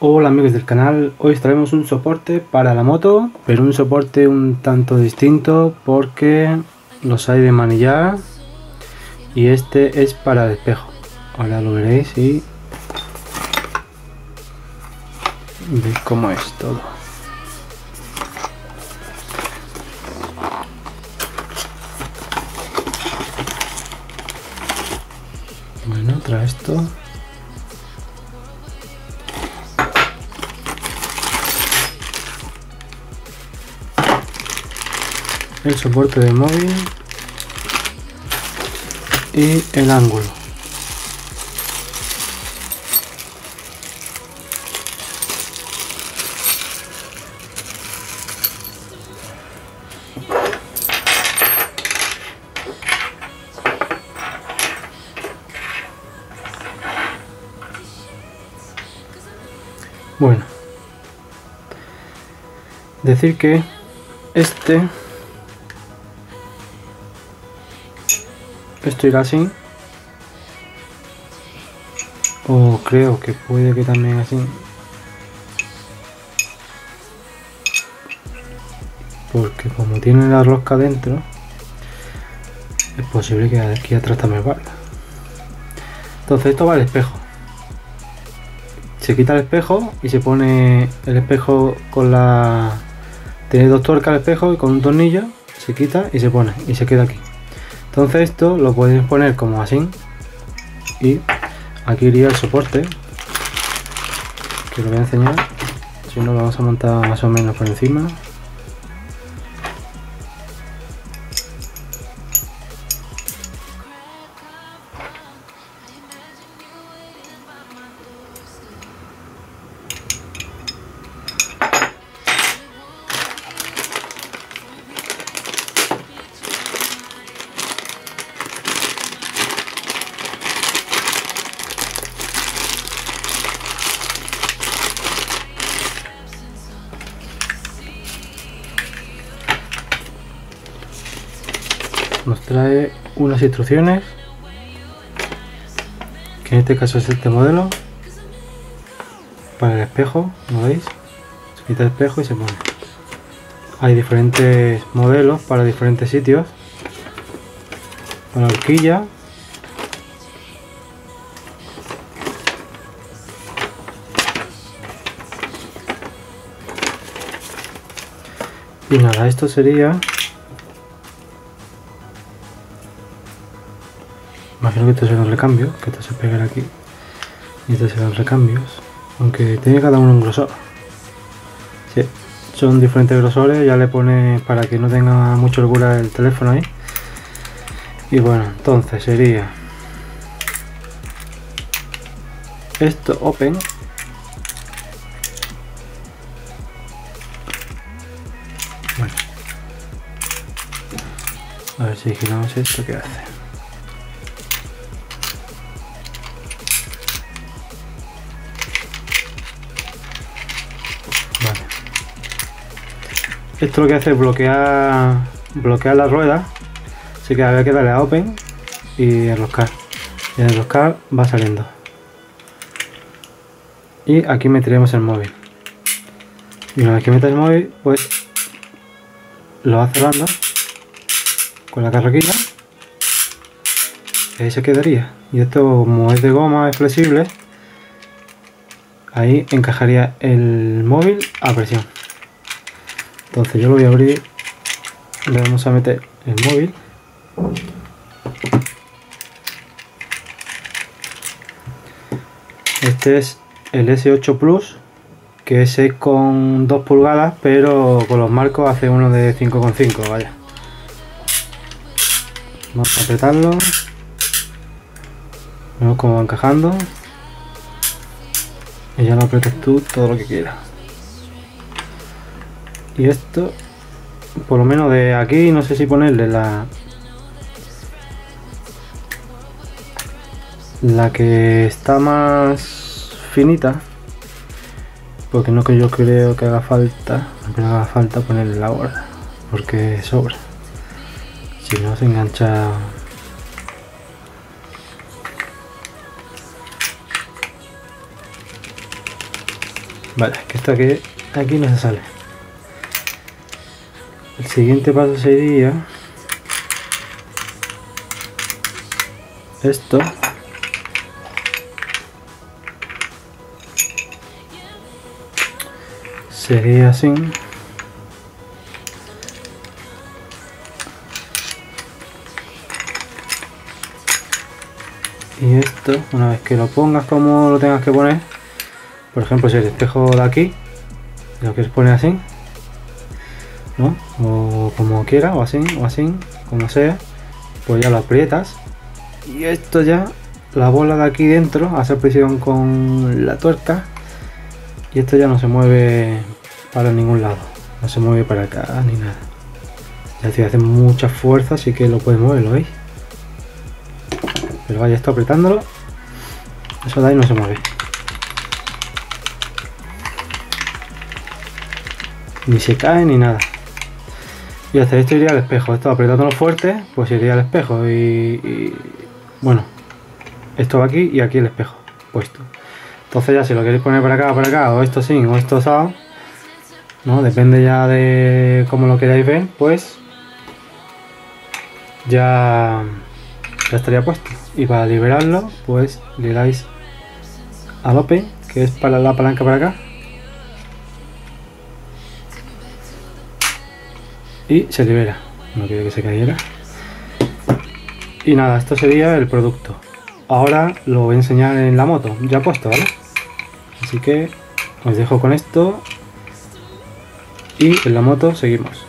Hola amigos del canal, hoy os traemos un soporte para la moto, pero un soporte un tanto distinto porque los hay de manillar y este es para despejo. Ahora lo veréis y veis cómo es todo. Bueno, trae esto. El soporte de móvil y el ángulo. Bueno, decir que esto irá así, o creo que puede que también así, porque como tiene la rosca dentro es posible que aquí atrás también valga. Entonces esto va al espejo, se quita el espejo y se pone el espejo con la... tiene dos tuercas el espejo y con un tornillo se quita y se pone y se queda aquí. Entonces esto lo podéis poner como así y aquí iría el soporte, que lo voy a enseñar, si no lo vamos a montar más o menos por encima. Nos trae unas instrucciones, que en este caso es este modelo, para el espejo, ¿lo veis? Se quita el espejo y se pone. Hay diferentes modelos para diferentes sitios, para horquilla, y nada, esto sería... Imagino que estos serán recambios, que estos se pegan aquí y estos serán recambios, aunque tiene cada uno un grosor. Sí, son diferentes grosores, ya le pone para que no tenga mucha holgura el teléfono ahí. Y bueno, entonces sería esto open, bueno, a ver si giramos esto, ¿qué hace? Esto lo que hace es bloquear la rueda, así que habría que darle a open y enroscar. Y el enroscar va saliendo. Y aquí meteremos el móvil. Y una vez que meta el móvil, pues lo va cerrando con la carroquilla. Y ahí se quedaría. Y esto, como es de goma, es flexible, ahí encajaría el móvil a presión. Entonces yo lo voy a abrir, le vamos a meter el móvil . Este es el S8 Plus, que es 6,2 pulgadas, pero con los marcos hace uno de 5,5, vaya. Vamos a apretarlo, vemos cómo va encajando y ya lo apretas tú todo lo que quieras. Y esto, por lo menos de aquí, no sé si ponerle la que está más finita, porque no que yo creo que haga falta, aunque no haga falta ponerle la gorda, porque sobra, si no se engancha. Vale, que esto que aquí no se sale. El siguiente paso sería esto. Sería así. Y esto, una vez que lo pongas como lo tengas que poner, por ejemplo, si el espejo de aquí lo quieres poner así, ¿no? O como quieras, o así, como sea, pues ya lo aprietas. Y esto ya, la bola de aquí dentro hace presión con la tuerca y esto ya no se mueve para ningún lado, no se mueve para acá ni nada. Ya si hace mucha fuerza, así que lo puedes mover, ¿lo veis? Pero vaya, esto apretándolo, eso de ahí no se mueve. Ni se cae ni nada. Y hasta esto iría al espejo. Esto apretándolo fuerte, pues iría al espejo. Bueno, esto va aquí y aquí el espejo puesto. Entonces ya si lo queréis poner para acá, o esto sin, o esto asado, ¿no? Depende ya de cómo lo queráis ver, pues ya, ya estaría puesto. Y para liberarlo, pues le dais a Lope, que es para la palanca para acá, y se libera. No quiero que se cayera. Y nada, esto sería el producto. Ahora lo voy a enseñar en la moto, ya puesto, ¿vale? Así que os dejo con esto y en la moto seguimos.